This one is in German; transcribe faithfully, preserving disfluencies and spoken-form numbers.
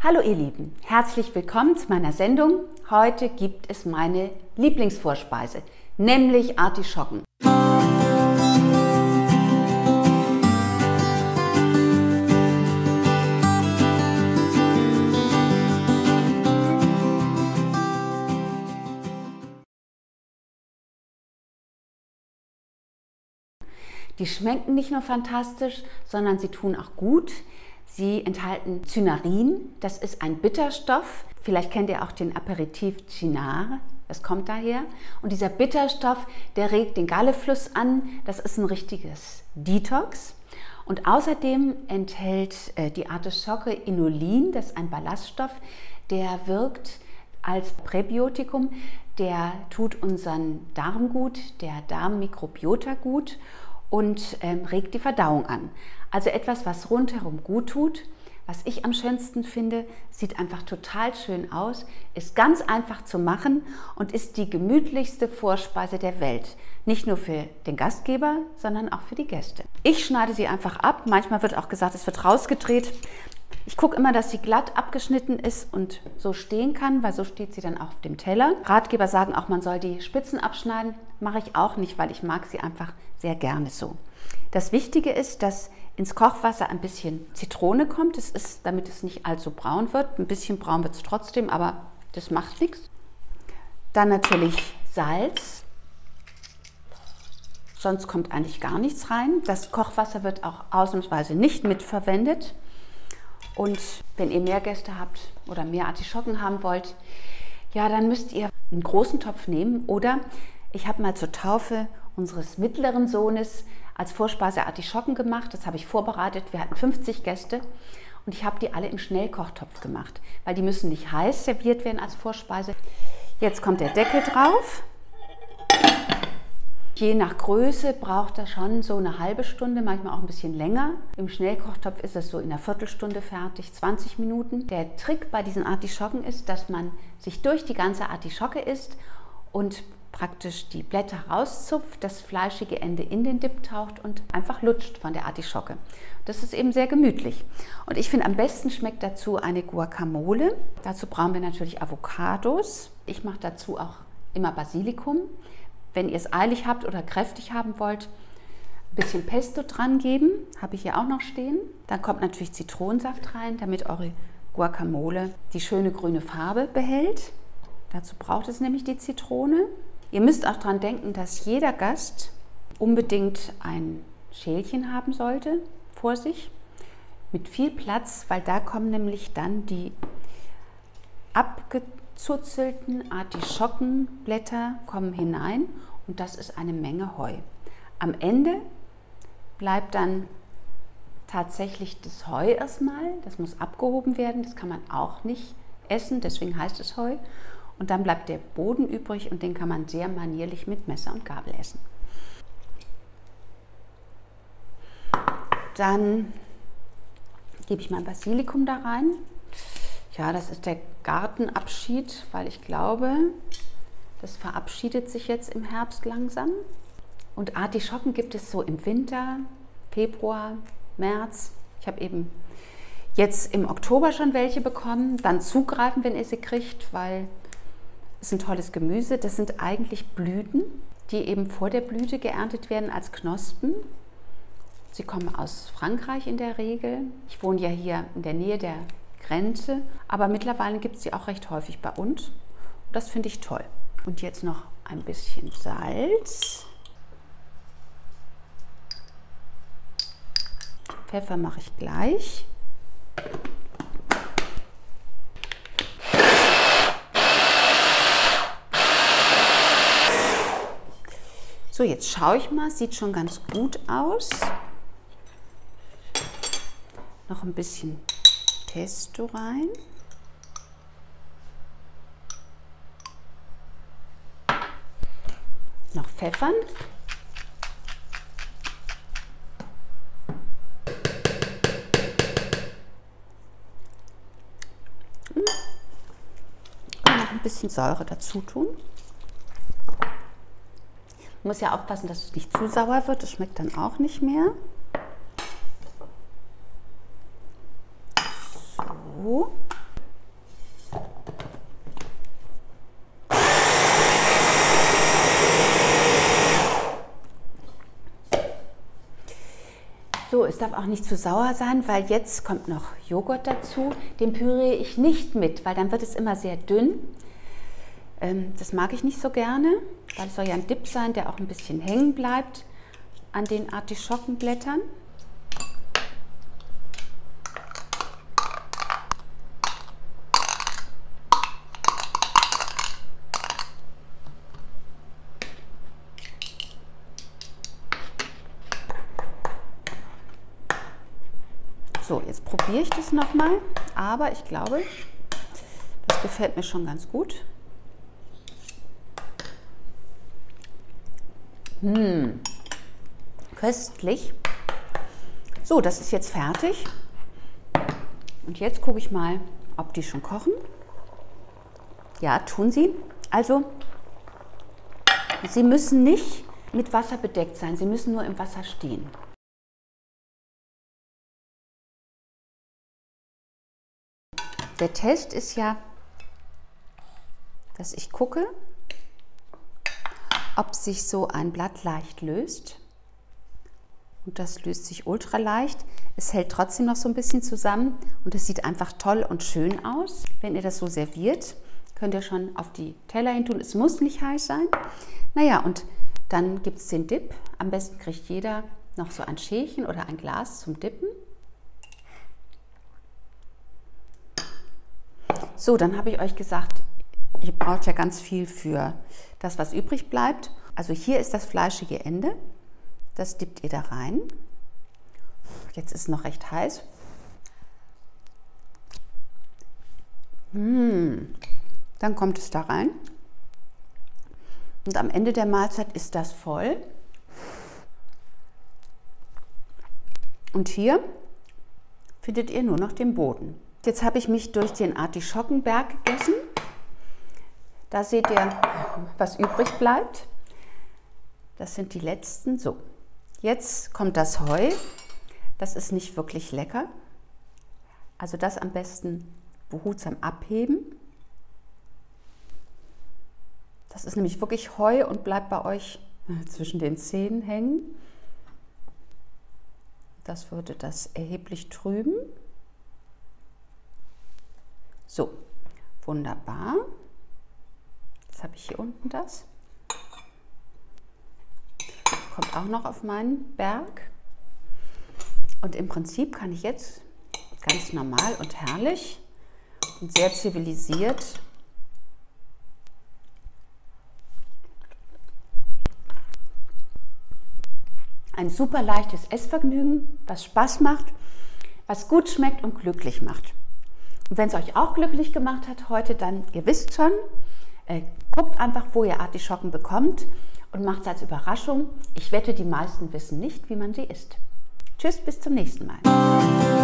Hallo ihr Lieben, herzlich willkommen zu meiner Sendung. Heute gibt es meine Lieblingsvorspeise, nämlich Artischocken. Die schmecken nicht nur fantastisch, sondern sie tun auch gut. Sie enthalten Cynarin, das ist ein Bitterstoff. Vielleicht kennt ihr auch den Aperitif Cynar, das kommt daher. Und dieser Bitterstoff, der regt den Gallefluss an, das ist ein richtiges Detox. Und außerdem enthält die Artischocke Inulin, das ist ein Ballaststoff, der wirkt als Präbiotikum, der tut unseren Darm gut, der Darmmikrobiota gut und ähm, regt die Verdauung an. Also etwas, was rundherum gut tut. Was ich am schönsten finde, sieht einfach total schön aus, ist ganz einfach zu machen und ist die gemütlichste Vorspeise der Welt. Nicht nur für den Gastgeber, sondern auch für die Gäste. Ich schneide sie einfach ab. Manchmal wird auch gesagt, es wird rausgedreht. Ich gucke immer, dass sie glatt abgeschnitten ist und so stehen kann, weil so steht sie dann auch auf dem Teller. Ratgeber sagen auch, man soll die Spitzen abschneiden. Mache ich auch nicht, weil ich mag sie einfach sehr gerne so. Das Wichtige ist, dass ins Kochwasser ein bisschen Zitrone kommt. Das ist, damit es nicht allzu braun wird. Ein bisschen braun wird es trotzdem, aber das macht nichts. Dann natürlich Salz. Sonst kommt eigentlich gar nichts rein. Das Kochwasser wird auch ausnahmsweise nicht mitverwendet. Und wenn ihr mehr Gäste habt oder mehr Artischocken haben wollt, ja, dann müsst ihr einen großen Topf nehmen. Oder ich habe mal zur Taufe unseres mittleren Sohnes als Vorspeise Artischocken gemacht. Das habe ich vorbereitet. Wir hatten fünfzig Gäste und ich habe die alle im Schnellkochtopf gemacht, weil die müssen nicht heiß serviert werden als Vorspeise. Jetzt kommt der Deckel drauf. Je nach Größe braucht das schon so eine halbe Stunde, manchmal auch ein bisschen länger. Im Schnellkochtopf ist es so in einer Viertelstunde fertig, zwanzig Minuten. Der Trick bei diesen Artischocken ist, dass man sich durch die ganze Artischocke isst und praktisch die Blätter rauszupft, das fleischige Ende in den Dip taucht und einfach lutscht von der Artischocke. Das ist eben sehr gemütlich. Und ich finde, am besten schmeckt dazu eine Guacamole. Dazu brauchen wir natürlich Avocados. Ich mache dazu auch immer Basilikum. Wenn ihr es eilig habt oder kräftig haben wollt, ein bisschen Pesto dran geben, habe ich hier auch noch stehen. Dann kommt natürlich Zitronensaft rein, damit eure Guacamole die schöne grüne Farbe behält. Dazu braucht es nämlich die Zitrone. Ihr müsst auch daran denken, dass jeder Gast unbedingt ein Schälchen haben sollte vor sich, mit viel Platz, weil da kommen nämlich dann die abgezogen zuzelten Artischockenblätter kommen hinein und das ist eine Menge Heu. Am Ende bleibt dann tatsächlich das Heu erstmal, das muss abgehoben werden, das kann man auch nicht essen, deswegen heißt es Heu. Und dann bleibt der Boden übrig und den kann man sehr manierlich mit Messer und Gabel essen. Dann gebe ich mein Basilikum da rein. Ja, das ist der Gartenabschied, weil ich glaube, das verabschiedet sich jetzt im Herbst langsam. Und Artischocken gibt es so im Winter, Februar, März. Ich habe eben jetzt im Oktober schon welche bekommen. Dann zugreifen, wenn ihr sie kriegt, weil es ein tolles Gemüse. Das sind eigentlich Blüten, die eben vor der Blüte geerntet werden als Knospen. Sie kommen aus Frankreich in der Regel. Ich wohne ja hier in der Nähe der Grenze, aber mittlerweile gibt es sie auch recht häufig bei uns. Und das finde ich toll. Und jetzt noch ein bisschen Salz. Pfeffer mache ich gleich. So, jetzt schaue ich mal, sieht schon ganz gut aus. Noch ein bisschen Pesto rein. Noch Pfeffern. Und noch ein bisschen Säure dazu tun. Man muss ja aufpassen, dass es nicht zu sauer wird, das schmeckt dann auch nicht mehr. es darf auch nicht zu sauer sein, weil jetzt kommt noch Joghurt dazu. Den püriere ich nicht mit, weil dann wird es immer sehr dünn. Ähm, das mag ich nicht so gerne, weil es soll ja ein Dip sein, der auch ein bisschen hängen bleibt an den Artischockenblättern. So, jetzt probiere ich das nochmal, aber ich glaube, das gefällt mir schon ganz gut. Hm, köstlich. So, das ist jetzt fertig. Und jetzt gucke ich mal, ob die schon kochen. Ja, tun sie. Also, sie müssen nicht mit Wasser bedeckt sein, sie müssen nur im Wasser stehen. Der Test ist ja, dass ich gucke, ob sich so ein Blatt leicht löst. Und das löst sich ultra leicht. Es hält trotzdem noch so ein bisschen zusammen und es sieht einfach toll und schön aus. Wenn ihr das so serviert, könnt ihr schon auf die Teller hin tun. Es muss nicht heiß sein. Naja, und dann gibt es den Dip. Am besten kriegt jeder noch so ein Schälchen oder ein Glas zum Dippen. So, dann habe ich euch gesagt, ihr braucht ja ganz viel für das, was übrig bleibt. Also hier ist das fleischige Ende. Das dippt ihr da rein. Jetzt ist es noch recht heiß. Mmh. Dann kommt es da rein. Und am Ende der Mahlzeit ist das voll. Und hier findet ihr nur noch den Boden. Jetzt habe ich mich durch den Artischockenberg gegessen. Da seht ihr, was übrig bleibt. Das sind die letzten. So, jetzt kommt das Heu. Das ist nicht wirklich lecker. Also das am besten behutsam abheben. Das ist nämlich wirklich Heu und bleibt bei euch zwischen den Zähnen hängen. Das würde das erheblich trüben. So, wunderbar. Jetzt habe ich hier unten das. Das kommt auch noch auf meinen Berg. Und im Prinzip kann ich jetzt ganz normal und herrlich und sehr zivilisiert ein super leichtes Essvergnügen, was Spaß macht, was gut schmeckt und glücklich macht. Und wenn es euch auch glücklich gemacht hat heute, dann, ihr wisst schon, äh, guckt einfach, wo ihr Artischocken bekommt und macht es als Überraschung. Ich wette, die meisten wissen nicht, wie man sie isst. Tschüss, bis zum nächsten Mal.